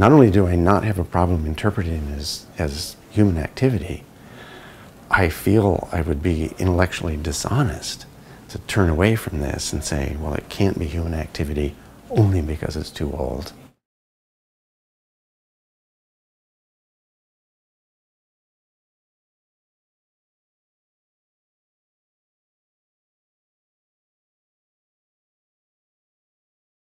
Not only do I not have a problem interpreting as human activity, I feel I would be intellectually dishonest to turn away from this and say, well, it can't be human activity only because it's too old.